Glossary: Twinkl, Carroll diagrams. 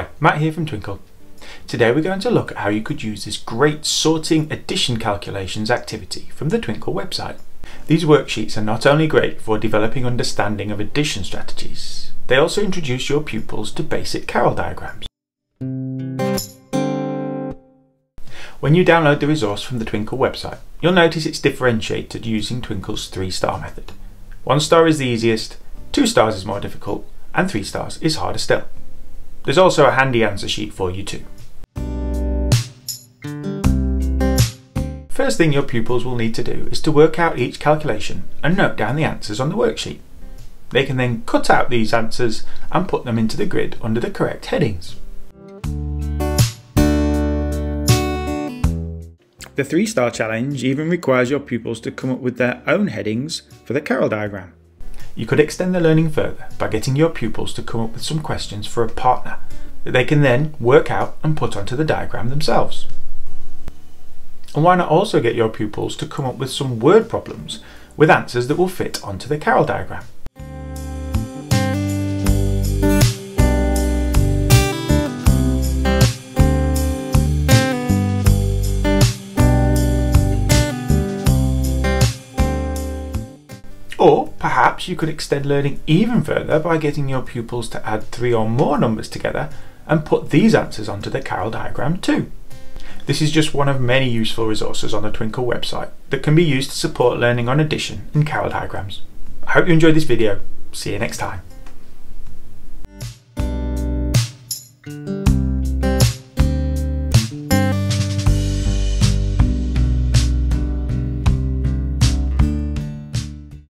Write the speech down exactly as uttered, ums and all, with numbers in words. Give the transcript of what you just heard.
Hi, Matt here from Twinkl. Today we're going to look at how you could use this great sorting addition calculations activity from the Twinkl website. These worksheets are not only great for developing understanding of addition strategies, they also introduce your pupils to basic Carroll diagrams. When you download the resource from the Twinkl website, you'll notice it's differentiated using Twinkl's three-star method. One star is the easiest, two stars is more difficult, and three stars is harder still. There's also a handy answer sheet for you too. First thing your pupils will need to do is to work out each calculation and note down the answers on the worksheet. They can then cut out these answers and put them into the grid under the correct headings. The three-star challenge even requires your pupils to come up with their own headings for the Carroll diagram. You could extend the learning further by getting your pupils to come up with some questions for a partner that they can then work out and put onto the diagram themselves. And why not also get your pupils to come up with some word problems with answers that will fit onto the Carroll diagram. Or perhaps you could extend learning even further by getting your pupils to add three or more numbers together and put these answers onto the Carroll diagram too. This is just one of many useful resources on the Twinkl website that can be used to support learning on addition and Carroll diagrams. I hope you enjoyed this video. See you next time.